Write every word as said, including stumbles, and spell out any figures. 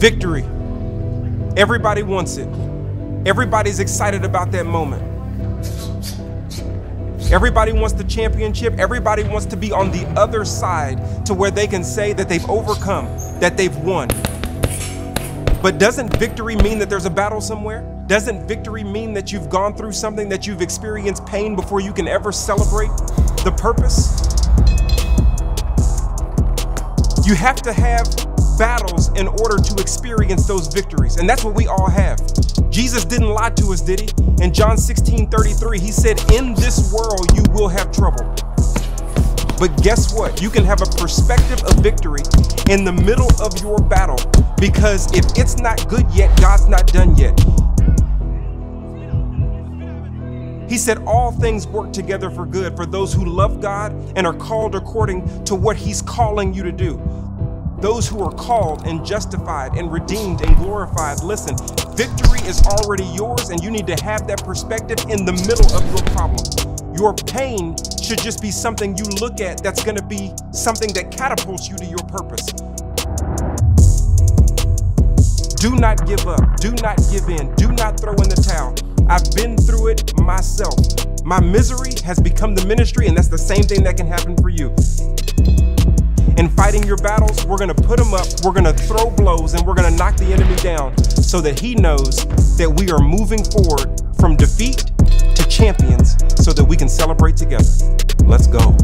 victory. Everybody wants it. Everybody's excited about that moment. Everybody wants the championship. Everybody wants to be on the other side to where they can say that they've overcome, that they've won. But doesn't victory mean that there's a battle somewhere? Doesn't victory mean that you've gone through something, that you've experienced pain before you can ever celebrate the purpose? You have to have battles in order to experience those victories. And that's what we all have. Jesus didn't lie to us, did he? In John sixteen thirty-three, he said, in this world, you will have trouble. But guess what? You can have a perspective of victory in the middle of your battle, because if it's not good yet, God's not done yet. He said, all things work together for good for those who love God and are called according to what he's calling you to do. Those who are called and justified and redeemed and glorified. Listen, victory is already yours, and you need to have that perspective in the middle of your problem. Your pain should just be something you look at that's gonna be something that catapults you to your purpose. Do not give up, do not give in, do not throw in the towel. I've been through it myself. My misery has become the ministry, and that's the same thing that can happen for you. In fighting your battles, we're gonna put them up, we're gonna throw blows, and we're gonna knock the enemy down so that he knows that we are moving forward from defeat to champions so that we can celebrate together. Let's go.